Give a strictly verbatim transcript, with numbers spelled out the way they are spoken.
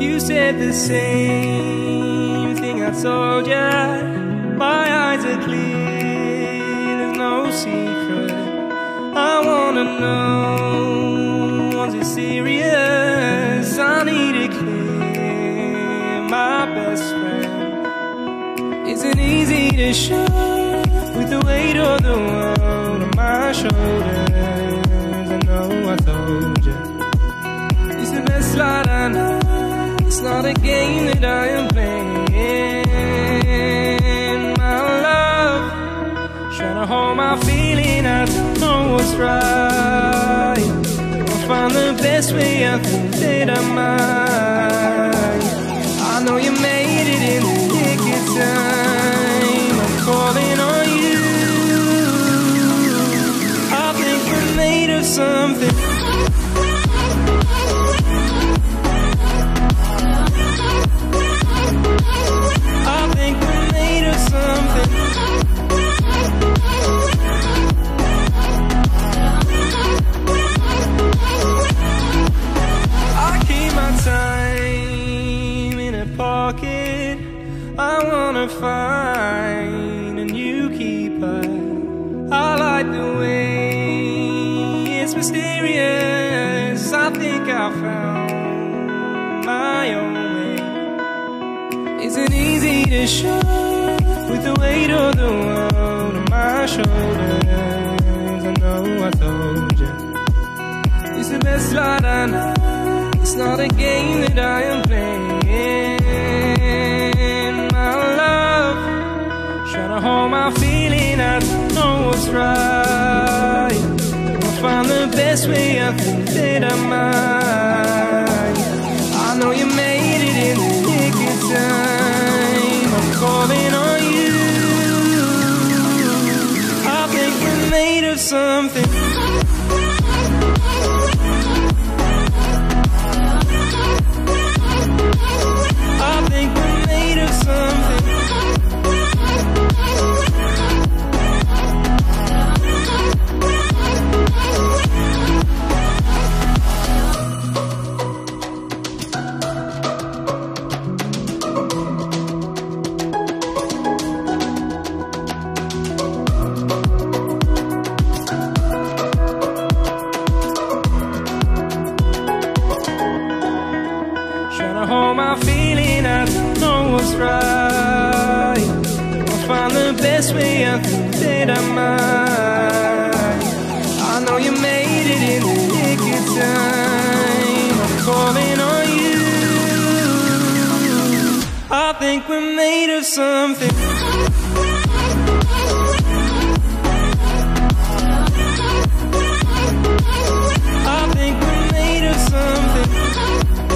You said the same thing I told ya. My eyes are clear, there's no secret. I wanna know, was it serious? I need it clear, my best friend. Isn't easy to show with the weight of the world on my shoulders. I know I told you it's the best line I know. It's not a game that I am playing, my love. Trying to hold my feeling, I don't know what's right. I'll find the best way, I think that I might. I know you made it in the nick of time. I'm calling on you. I think we're made of something. I wanna find a new keeper. I like the way it's mysterious. I think I found my own way. Isn't easy to show with the weight of the world on my shoulders. I know I told you it's the best light I know. It's not a game that I am playing. Trying to hold my feeling, I don't know what's right. I'll find the best way, I think that I might. I know you made it in the nick of time. I'm calling on you. I think we're made of something. I think we're made of something. I think we're made of something.